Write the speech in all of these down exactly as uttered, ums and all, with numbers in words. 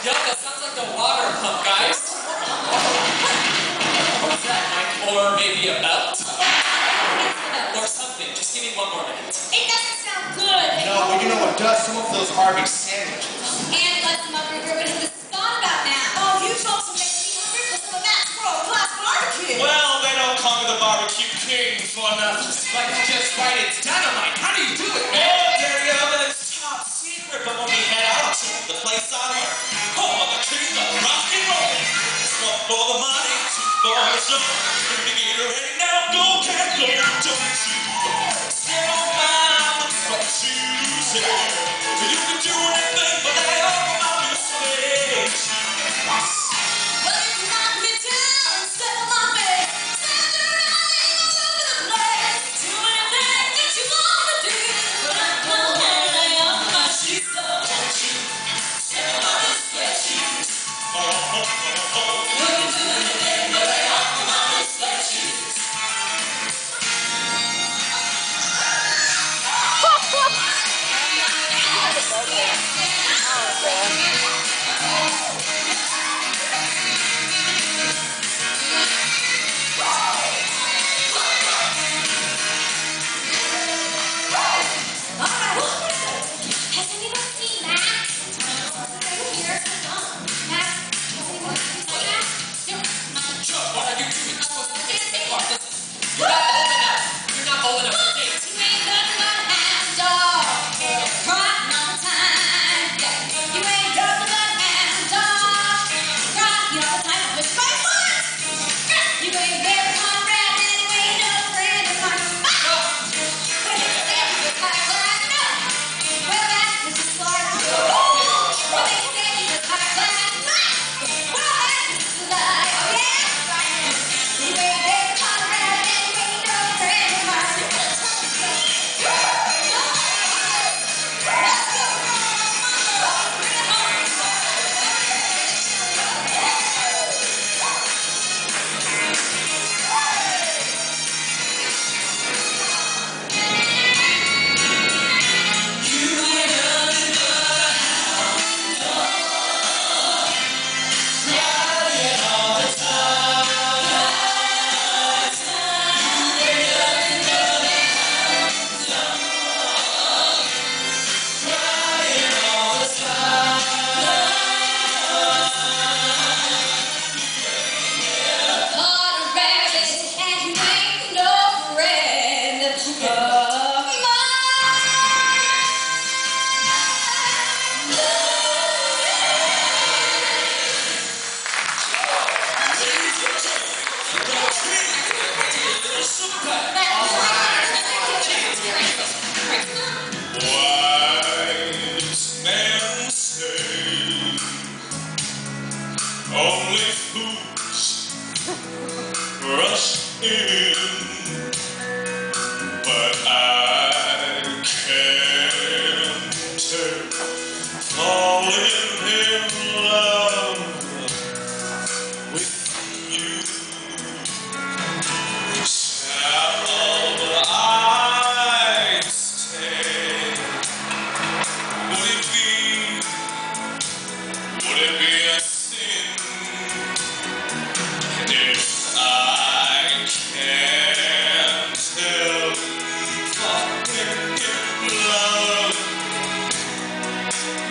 Yo, that sounds like the water pump, guys. What's that, Mike? Or maybe a belt? Or something. Just give me one more minute. It doesn't sound good. No, but you know what does? Some of those Arby's sandwiches. And let them up your group into this thought about Matt. Oh, you told some things to be with the Matt's World Class barbecue. Well, they don't call me the barbecue king for nothing. Like, just right, it's dynamite. How do you do it, man? Oh, Gary, I'm in it's top secret, but when we head out, the place on her. Oh, I'm the king of rock and roll. It's one for the money, two for the show. If you get her ready now, go, cat, go, don't you? Still mine, it's what you say. You can do anything, but I don't want to say.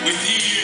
With you.